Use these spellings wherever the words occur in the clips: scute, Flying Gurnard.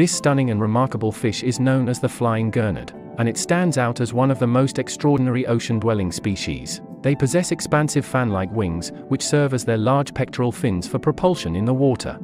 This stunning and remarkable fish is known as the flying gurnard, and it stands out as one of the most extraordinary ocean-dwelling species. They possess expansive fan-like wings, which serve as their large pectoral fins for propulsion in the water.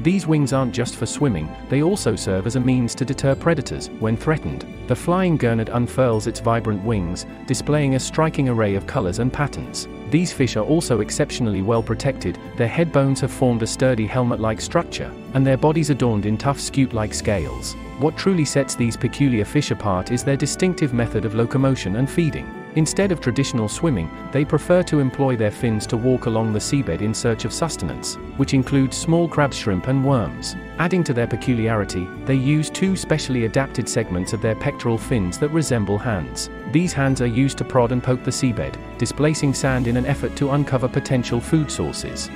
These wings aren't just for swimming, they also serve as a means to deter predators when threatened. The flying gurnard unfurls its vibrant wings, displaying a striking array of colors and patterns. These fish are also exceptionally well protected, their head bones have formed a sturdy helmet-like structure, and their bodies adorned in tough scute-like scales. What truly sets these peculiar fish apart is their distinctive method of locomotion and feeding. Instead of traditional swimming, they prefer to employ their fins to walk along the seabed in search of sustenance, which includes small crab, shrimp and worms. Adding to their peculiarity, they use two specially adapted segments of their pectoral fins that resemble hands. These hands are used to prod and poke the seabed, displacing sand in an effort to uncover potential food sources.